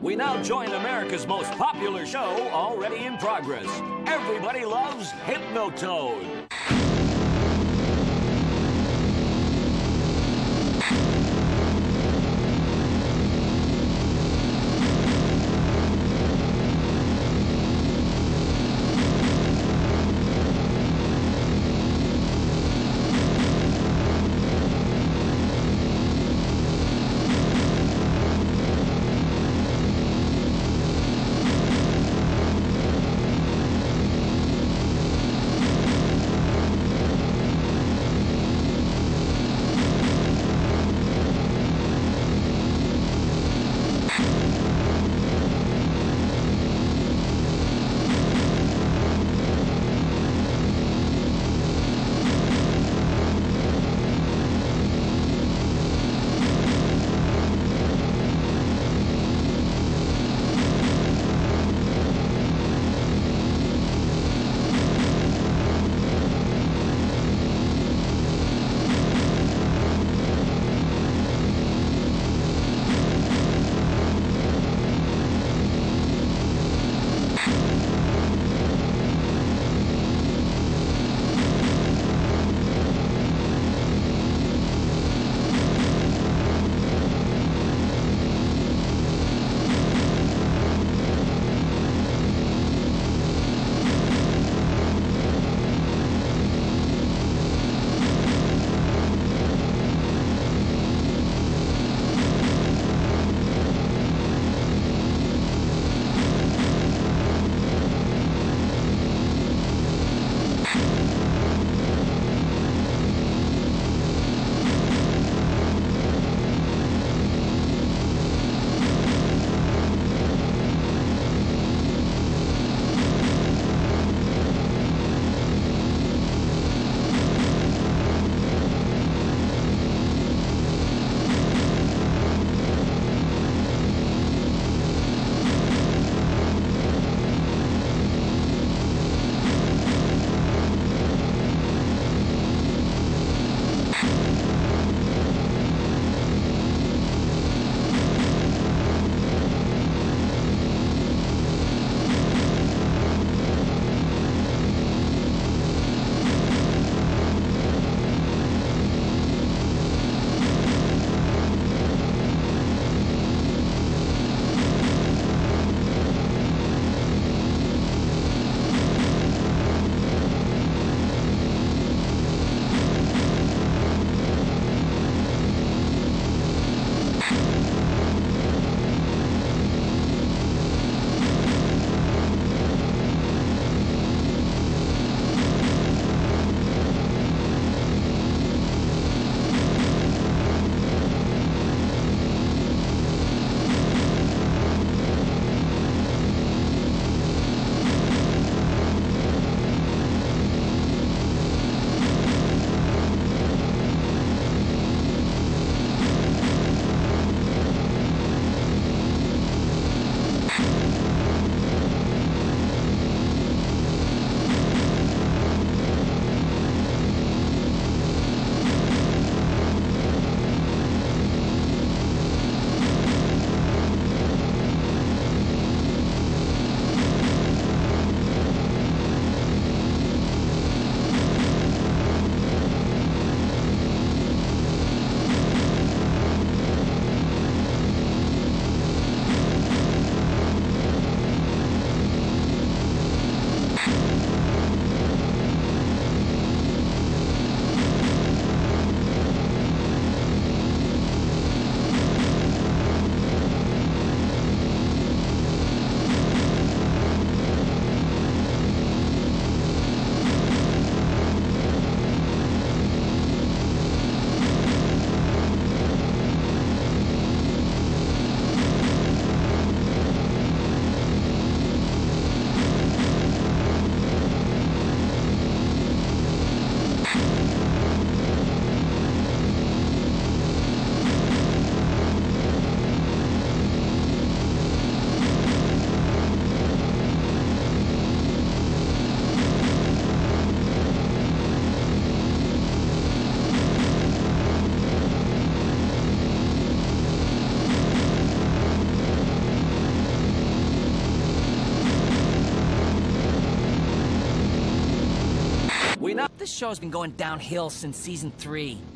We now join America's most popular show already in progress. Everybody loves Hypnotoad. We know this show's been going downhill since season 3.